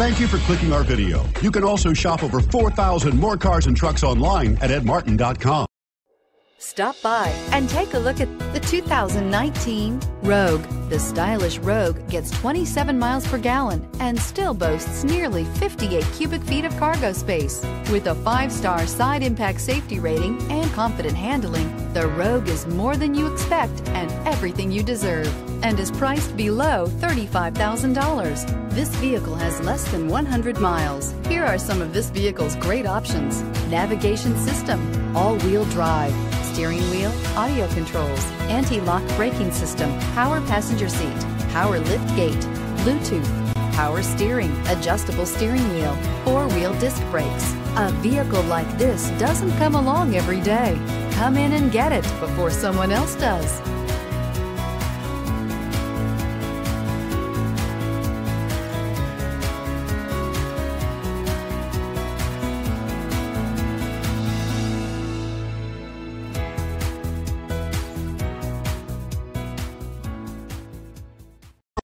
Thank you for clicking our video. You can also shop over 4,000 more cars and trucks online at edmartin.com. Stop by and take a look at the 2019 Rogue. The stylish Rogue gets 27 miles per gallon and still boasts nearly 58 cubic feet of cargo space. With a 5-star side impact safety rating and confident handling, the Rogue is more than you expect and everything you deserve, and is priced below $35,000. This vehicle has less than 100 miles. Here are some of this vehicle's great options: navigation system, all-wheel drive, steering wheel audio controls, anti-lock braking system, power passenger seat, power lift gate, Bluetooth, power steering, adjustable steering wheel, four-wheel disc brakes. A vehicle like this doesn't come along every day. Come in and get it before someone else does.